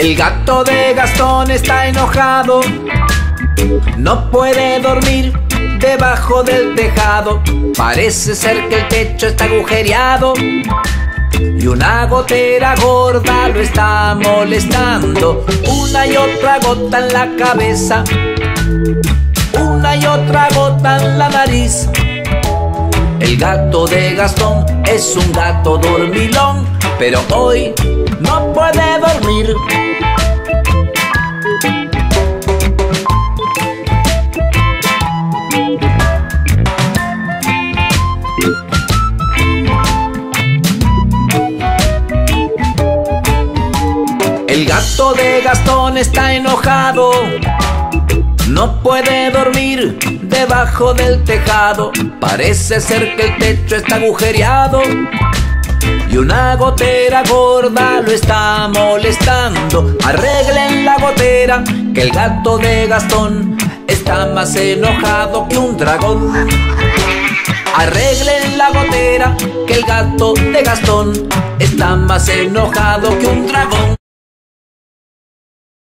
El gato de Gastón está enojado, no puede dormir debajo del tejado. Parece ser que el techo está agujereado y una gotera gorda lo está molestando. Una y otra gota en la cabeza, una y otra gota en la nariz. El gato de Gastón es un gato dormilón, pero hoy no puede dormir. El gato de Gastón está enojado, no puede dormir debajo del tejado. Parece ser que el techo está agujereado y una gotera gorda lo está molestando. Arreglen la gotera, que el gato de Gastón está más enojado que un dragón. Arreglen la gotera, que el gato de Gastón está más enojado que un dragón.